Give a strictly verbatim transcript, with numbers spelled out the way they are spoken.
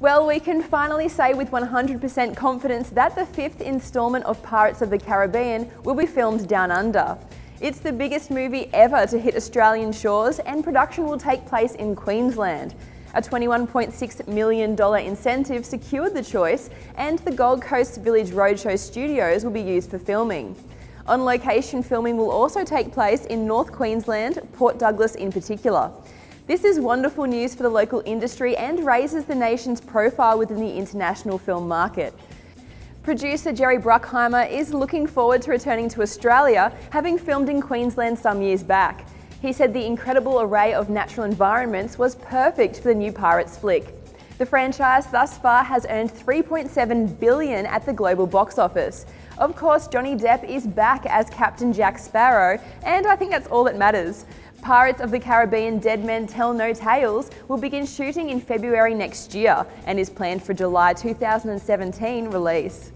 Well, we can finally say with one hundred percent confidence that the fifth instalment of Pirates of the Caribbean will be filmed down under. It's the biggest movie ever to hit Australian shores, and production will take place in Queensland. A twenty-one point six million dollars incentive secured the choice, and the Gold Coast Village Roadshow Studios will be used for filming. On-location filming will also take place in North Queensland, Port Douglas in particular. This is wonderful news for the local industry and raises the nation's profile within the international film market. Producer Jerry Bruckheimer is looking forward to returning to Australia, having filmed in Queensland some years back. He said the incredible array of natural environments was perfect for the new Pirates flick. The franchise thus far has earned three point seven billion dollars at the global box office. Of course, Johnny Depp is back as Captain Jack Sparrow, and I think that's all that matters. Pirates of the Caribbean: Dead Men Tell No Tales will begin shooting in February next year and is planned for July two thousand seventeen release.